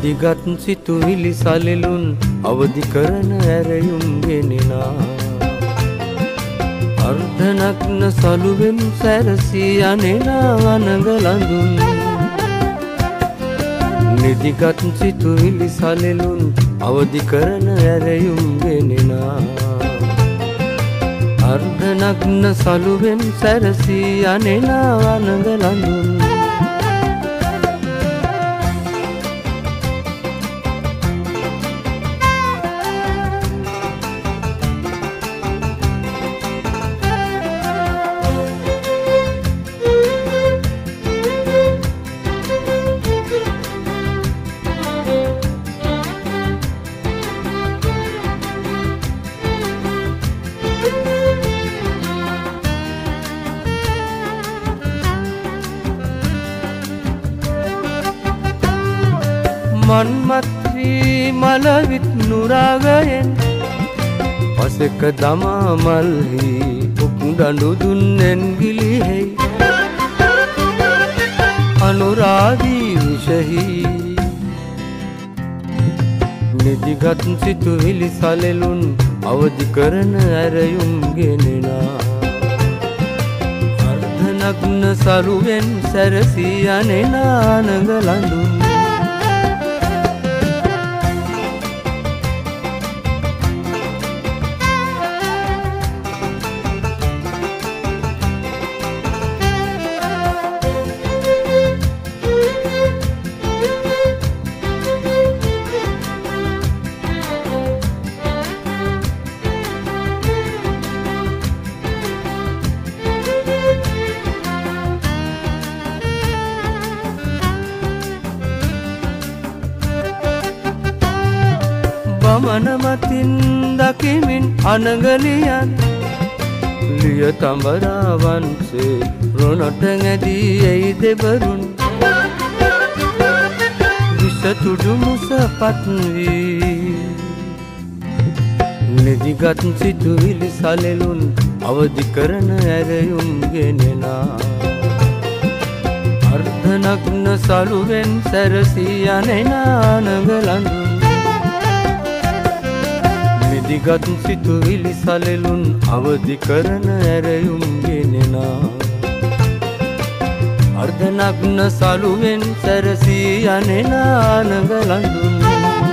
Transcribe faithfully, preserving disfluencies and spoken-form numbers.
දිගත් සිතුවිලි සැලලුන් අවදි කරන ඇරයුම් ගෙනිනා අර්ධනග්න සලුවෙන් සැරසී යනෙනා වනගලඳුන් නිදිගත් සිතුවිලි සැලලුන් අවදි කරන ඇරයුම් ගෙනිනා අර්ධනග්න සලුවෙන් සැරසී යනෙනා වනගලඳුන් मन्मथी मलवित नुरागयेन पसेक दमा मल्ही उकुंडनु दुन्नेन गिलिहेई अनुरागी विषही निदिगत सितुविलि सलेलुन अवधि करन अरयुम गेनेना अर्धनग्न सरुवेन सरसी अनेना अनगलंदुन मनमतिन दकिमिन अनगलियन लिय तंबरावन से रोनटंगदी एई देवरुन विसतुडु मुसपत्वी निदिगत सितुविलि सलेलुन अवधि करन अरयुम गेनेना अर्धनग्न सलुवेन सरसियनेना अनगलंदु निदिगत सितुविलि सलेलुन अवधि करन अरयुम गेनेना अर्धनग्न सलुवेन सरसी अनेना अनगलंदुन।